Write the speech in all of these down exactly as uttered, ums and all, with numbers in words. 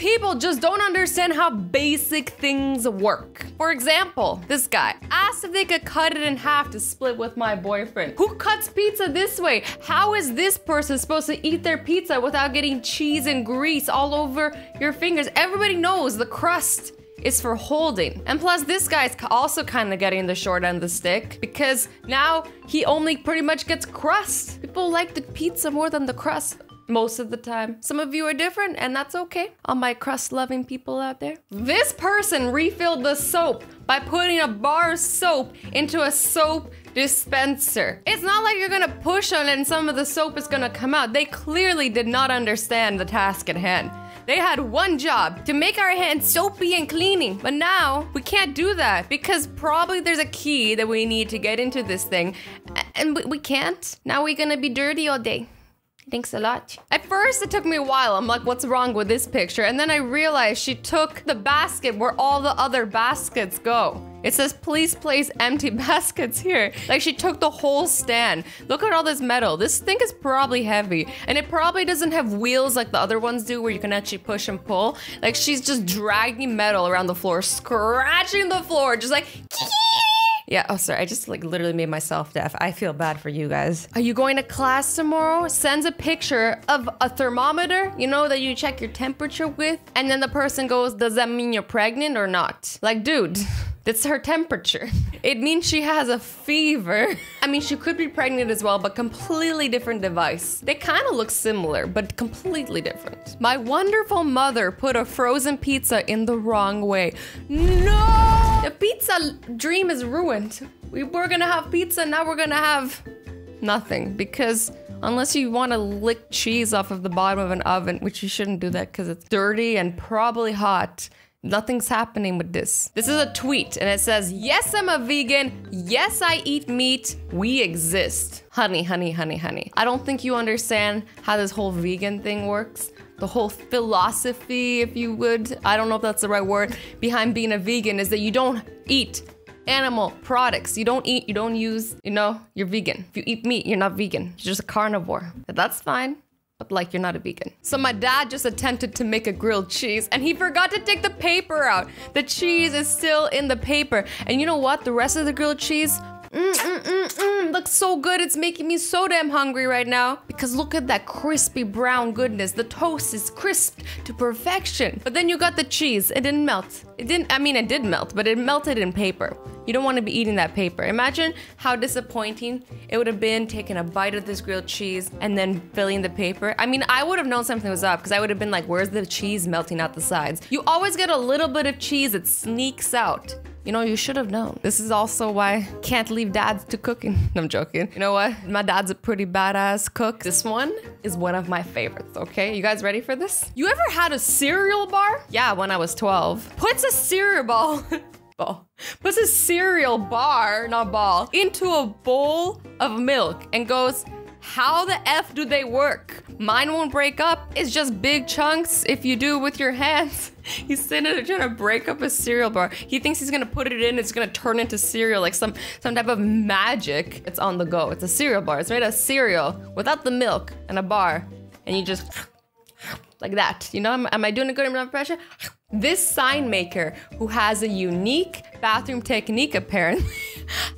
people just don't understand how basic things work. For example, this guy asked if they could cut it in half to split with my boyfriend. Who cuts pizza this way? How is this person supposed to eat their pizza without getting cheese and grease all over your fingers? Everybody knows the crust is for holding. And plus, this guy's also kind of getting the short end of the stick because now he only pretty much gets crust. People like the pizza more than the crust most of the time. Some of you are different, and that's okay. All my crust-loving people out there. This person refilled the soap by putting a bar of soap into a soap dispenser. It's not like you're gonna push on it and some of the soap is gonna come out. They clearly did not understand the task at hand. They had one job, to make our hands soapy and cleaning. But now, we can't do that because probably there's a key that we need to get into this thing. And we can't. Now we're gonna be dirty all day. Thanks a lot. At first, it took me a while. I'm like, what's wrong with this picture? And then I realized she took the basket where all the other baskets go. It says, please place empty baskets here. Like, she took the whole stand. Look at all this metal. This thing is probably heavy. And it probably doesn't have wheels like the other ones do where you can actually push and pull. Like, she's just dragging metal around the floor, scratching the floor, just like... Yeah, oh, sorry, I just like literally made myself deaf. I feel bad for you guys. Are you going to class tomorrow? Sends a picture of a thermometer, you know, that you check your temperature with. And then the person goes, does that mean you're pregnant or not? Like, dude, that's her temperature. It means she has a fever. I mean, she could be pregnant as well, but completely different device. They kind of look similar, but completely different. My wonderful mother put a frozen pizza in the wrong way. No! The pizza dream is ruined. We were gonna have pizza, now we're gonna have nothing. Because unless you wanna lick cheese off of the bottom of an oven, which you shouldn't do that because it's dirty and probably hot, nothing's happening with this. This is a tweet and it says, yes, I'm a vegan. Yes, I eat meat. We exist. Honey, honey, honey, honey. I don't think you understand how this whole vegan thing works. The whole philosophy, if you would, I don't know if that's the right word, behind being a vegan is that you don't eat animal products. You don't eat, you don't use, you know, you're vegan. If you eat meat, you're not vegan. You're just a carnivore. That's fine, but like, you're not a vegan. So my dad just attempted to make a grilled cheese and he forgot to take the paper out. The cheese is still in the paper. And you know what? The rest of the grilled cheese, Mm, mm, mm, mm, looks so good. It's making me so damn hungry right now. Because look at that crispy brown goodness. The toast is crisped to perfection. But then you got the cheese. It didn't melt. It didn't, I mean, it did melt, but it melted in paper. You don't want to be eating that paper. Imagine how disappointing it would have been taking a bite of this grilled cheese and then filling the paper. I mean, I would have known something was up because I would have been like, where's the cheese melting out the sides? You always get a little bit of cheese that sneaks out. You know, you should have known. This is also why I can't leave dads to cooking. I'm joking. You know what? My dad's a pretty badass cook. This one is one of my favorites, okay? You guys ready for this? You ever had a cereal bar? Yeah, when I was twelve. Puts a cereal ball, ball. Puts a cereal bar, not ball, into a bowl of milk and goes, how the F do they work? Mine won't break up. It's just big chunks if you do with your hands. He's sitting there trying to break up a cereal bar. He thinks he's gonna put it in, it's gonna turn into cereal, like some, some type of magic. It's on the go, it's a cereal bar. It's made of cereal without the milk and a bar. And you just, like that. You know, am, am I doing a good impression? This sign maker, who has a unique bathroom technique apparently,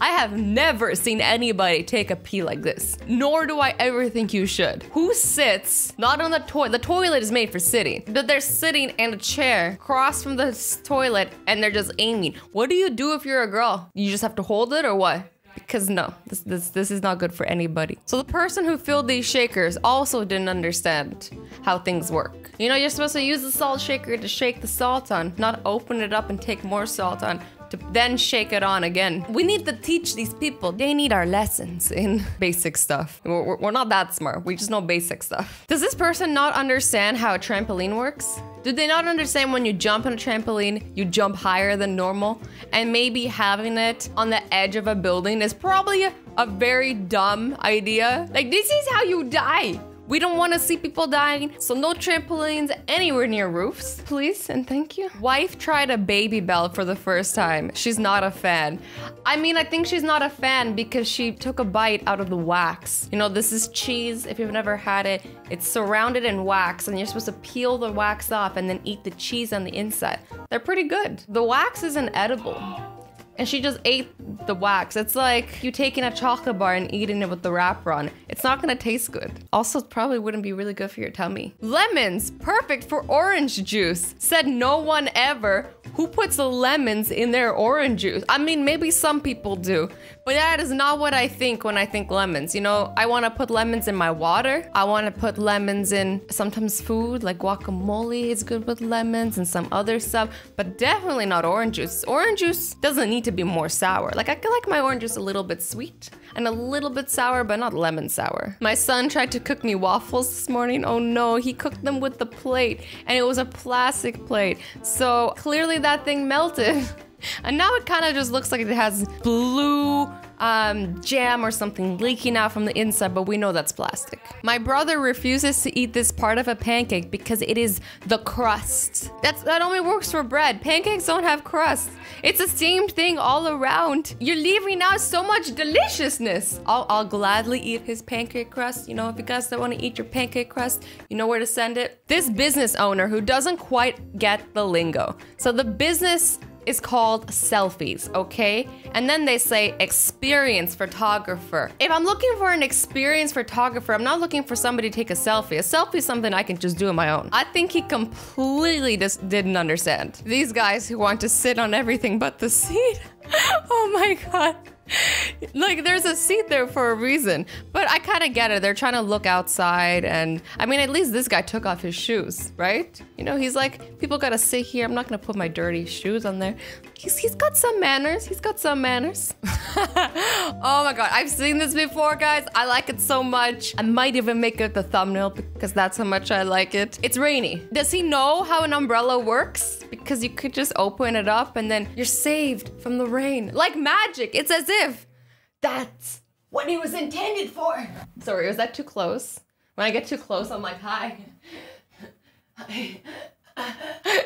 I have never seen anybody take a pee like this. Nor do I ever think you should. Who sits, not on the toilet, the toilet is made for sitting, but they're sitting in a chair across from the toilet and they're just aiming. What do you do if you're a girl? You just have to hold it or what? Because no, this, this, this is not good for anybody. So the person who filled these shakers also didn't understand how things work. You know, you're supposed to use the salt shaker to shake the salt on, not open it up and take more salt on, to then shake it on again. We need to teach these people. They need our lessons in basic stuff. We're, we're not that smart. We just know basic stuff. Does this person not understand how a trampoline works? Do they not understand when you jump on a trampoline, you jump higher than normal? And maybe having it on the edge of a building is probably a very dumb idea. Like, this is how you die. We don't want to see people dying, so no trampolines anywhere near roofs. Please and thank you. Wife tried a Baby Bell for the first time. She's not a fan. I mean, I think she's not a fan because she took a bite out of the wax. You know, this is cheese. If you've never had it, it's surrounded in wax and you're supposed to peel the wax off and then eat the cheese on the inside. They're pretty good. The wax isn't edible. And she just ate the wax. It's like you taking a chocolate bar and eating it with the wrapper on. It's not gonna taste good. Also, it probably wouldn't be really good for your tummy. Lemons, perfect for orange juice. Said no one ever. Who puts lemons in their orange juice? I mean, maybe some people do, but that is not what I think when I think lemons. You know, I wanna put lemons in my water. I wanna put lemons in sometimes food, like guacamole is good with lemons and some other stuff, but definitely not orange juice. Orange juice doesn't need to be more sour. Like, I could like my oranges a little bit sweet and a little bit sour, but not lemon sour. My son tried to cook me waffles this morning. Oh no, he cooked them with the plate and it was a plastic plate. So clearly that thing melted. And now it kind of just looks like it has blue um, jam or something leaking out from the inside, but we know that's plastic. My brother refuses to eat this part of a pancake because it is the crust. That's, that only works for bread. Pancakes don't have crust. It's the same thing all around. You're leaving out so much deliciousness. I'll, I'll gladly eat his pancake crust. You know, if you guys don't want to eat your pancake crust, you know where to send it. This business owner who doesn't quite get the lingo. So the business is called selfies, okay? And then they say experience photographer. If I'm looking for an experienced photographer, I'm not looking for somebody to take a selfie. A selfie is something I can just do on my own. I think he completely just didn't understand. These guys who want to sit on everything but the seat. Oh my God. Like, there's a seat there for a reason, but I kind of get it. They're trying to look outside, and I mean, at least this guy took off his shoes, right? You know, he's like, people gotta sit here. I'm not gonna put my dirty shoes on there. He's, he's got some manners. He's got some manners. Oh my God, I've seen this before, guys. I like it so much. I might even make it the thumbnail because that's how much I like it. It's rainy. Does he know how an umbrella works? Because you could just open it up and then you're saved from the rain. Like magic, it's as if that's what it was intended for. Sorry, was that too close? When I get too close, I'm like, hi. Hi.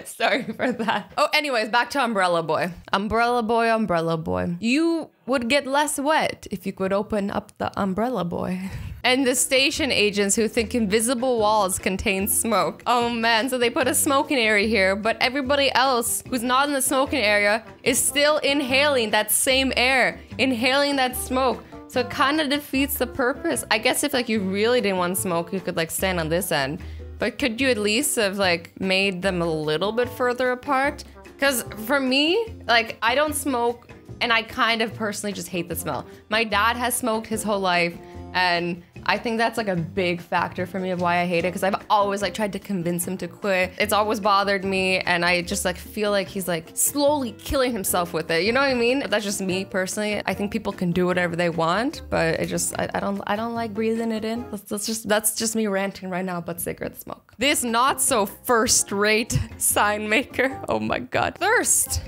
Sorry for that. Oh, anyways, back to Umbrella Boy. Umbrella Boy, Umbrella Boy. You would get less wet if you could open up the Umbrella Boy. And the station agents who think invisible walls contain smoke. Oh man, so they put a smoking area here, but everybody else who's not in the smoking area is still inhaling that same air, inhaling that smoke. So it kind of defeats the purpose. I guess if like you really didn't want smoke, you could like stand on this end. But could you at least have like made them a little bit further apart? Because for me, like I don't smoke and I kind of personally just hate the smell. My dad has smoked his whole life. And I think that's like a big factor for me of why I hate it, because I've always like tried to convince him to quit. It's always bothered me, and I just like feel like he's like slowly killing himself with it. You know what I mean? That's just me personally. I think people can do whatever they want, but I just I, I don't I don't like breathing it in. That's, that's just that's just me ranting right now about cigarette smoke. This not so first-rate sign maker. Oh my God. Thirst,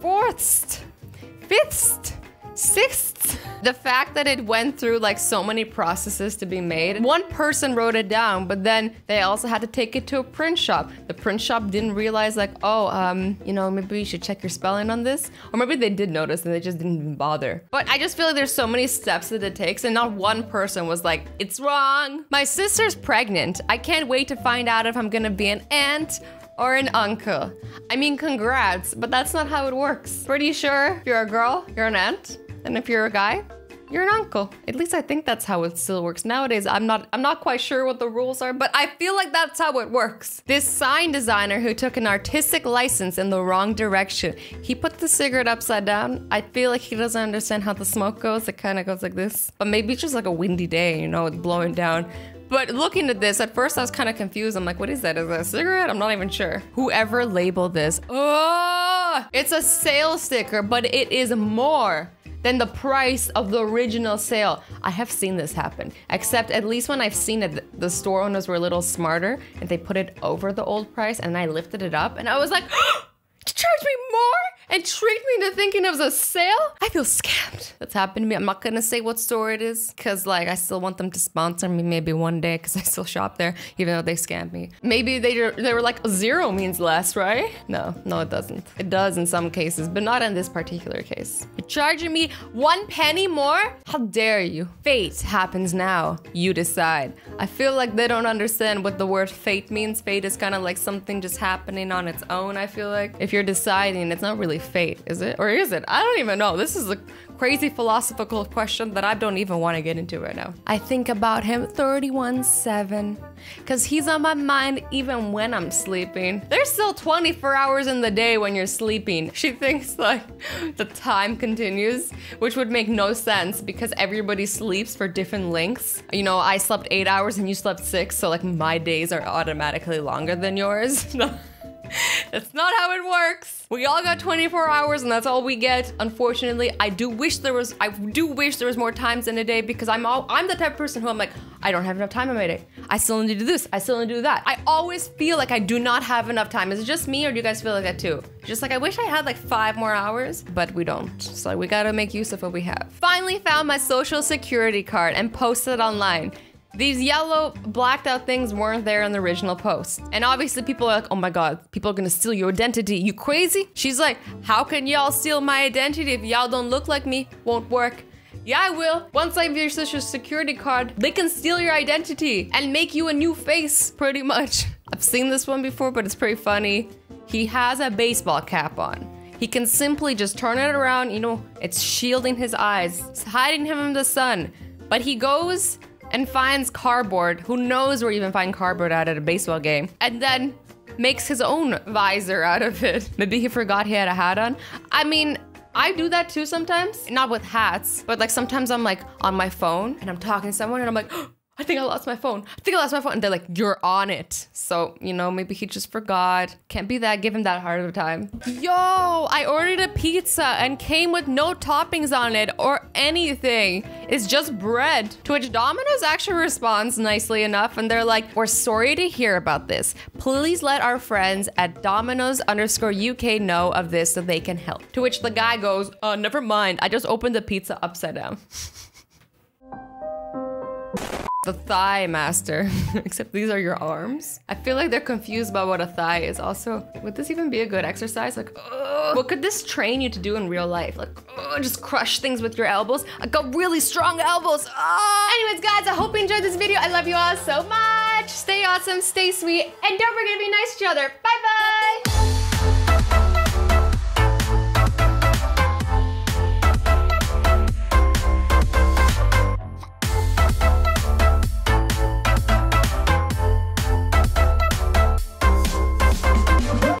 fourthst, fifthst. Sixth, the fact that it went through like so many processes to be made. One person wrote it down, but then they also had to take it to a print shop. The print shop didn't realize like, oh, um, you know, maybe you should check your spelling on this. Or maybe they did notice and they just didn't even bother. But I just feel like there's so many steps that it takes and not one person was like, it's wrong. My sister's pregnant. I can't wait to find out if I'm gonna be an aunt or an uncle. I mean, congrats, but that's not how it works. Pretty sure if you're a girl, you're an aunt. And if you're a guy, you're an uncle. At least I think that's how it still works nowadays. I'm not I'm not quite sure what the rules are, but I feel like that's how it works. This sign designer who took an artistic license in the wrong direction. He put the cigarette upside down. I feel like he doesn't understand how the smoke goes. It kind of goes like this. But maybe it's just like a windy day, you know, it's blowing down. But looking at this, at first I was kind of confused. I'm like, what is that? Is that a cigarette? I'm not even sure. Whoever labeled this, oh, it's a sale sticker, but it is more than the price of the original sale. I have seen this happen, except at least when I've seen it, the store owners were a little smarter and they put it over the old price and I lifted it up and I was like, you charged me more? and tricked me into thinking it was a sale? I feel scammed. That's happened to me. I'm not gonna say what store it is, cause like I still want them to sponsor me maybe one day, cause I still shop there, even though they scammed me. Maybe they, they were like, zero means less, right? No, no it doesn't. It does in some cases, but not in this particular case. You're charging me one penny more? How dare you? Fate happens now. You decide. I feel like they don't understand what the word fate means. Fate is kind of like something just happening on its own, I feel like. If you're deciding, it's not really fate, is it? Or is it? I don't even know. This is a crazy philosophical question that I don't even want to get into right now. I think about him thirty-one seven, because he's on my mind even when I'm sleeping. There's still twenty-four hours in the day when you're sleeping. She thinks like the time continues, which would make no sense because everybody sleeps for different lengths. You know, I slept eight hours and you slept six, so like my days are automatically longer than yours. No. That's not how it works. We all got twenty-four hours and that's all we get. Unfortunately, I do wish there was, I do wish there was more times in a day, because I'm all, I'm the type of person who I'm like, I don't have enough time in my day. I still need to do this, I still need to do that. I always feel like I do not have enough time. Is it just me or do you guys feel like that too? Just like, I wish I had like five more hours, but we don't. So we gotta make use of what we have. Finally found my social security card and posted it online. These yellow blacked out things weren't there in the original post. And obviously people are like, oh my God, people are gonna steal your identity. You crazy? She's like, how can y'all steal my identity if y'all don't look like me? Won't work. Yeah, I will. Once I have your social security card, they can steal your identity and make you a new face, pretty much. I've seen this one before, but it's pretty funny. He has a baseball cap on. He can simply just turn it around, you know, it's shielding his eyes. It's hiding him from the sun. But he goes and finds cardboard. Who knows where you even find cardboard out at a baseball game? And then makes his own visor out of it. Maybe he forgot he had a hat on. I mean, I do that too sometimes. Not with hats, but like sometimes I'm like on my phone and I'm talking to someone and I'm like, oh, I think I lost my phone. I think I lost my phone. And they're like, you're on it. So, you know, maybe he just forgot. Can't be that, give him that hard of a time. Yo, I ordered a pizza and came with no toppings on it or anything. It's just bread. To which Domino's actually responds nicely enough and they're like, we're sorry to hear about this. Please let our friends at Domino's underscore U K know of this so they can help. To which the guy goes, uh, never mind. I just opened the pizza upside down. The thigh master, except these are your arms. I feel like they're confused about what a thigh is. Also, would this even be a good exercise? Like, ugh. What could this train you to do in real life? Like, ugh, just crush things with your elbows. I got really strong elbows. Ugh. Anyways, guys, I hope you enjoyed this video. I love you all so much. Stay awesome, stay sweet, and don't forget to be nice to each other. Bye bye.